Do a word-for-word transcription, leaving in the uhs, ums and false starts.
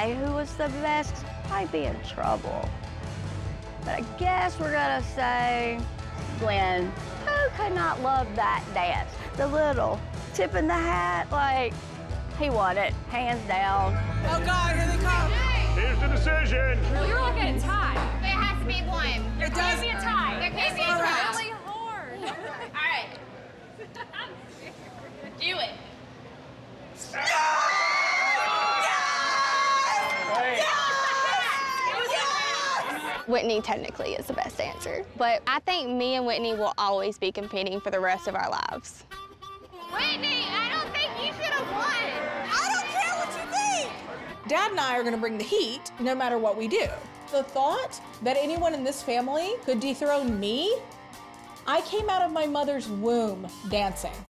guy who was the best, I'd be in trouble. But I guess we're gonna say Glenn. Who could not love that dance? The little tip in the hat, like, he won it, hands down. Oh God, here they come. Here's the decision. Well, you're looking at a tie. There has to be one. There it does. Can't be a tie. There can't be a tie. It's really hard. All right. Do it. No! No! Yes! Yes! Whitney technically is the best answer, but I think me and Whitney will always be competing for the rest of our lives. Whitney, I don't think you should have won. I don't care what you think. Dad and I are going to bring the heat no matter what we do. The thought that anyone in this family could dethrone me, I came out of my mother's womb dancing.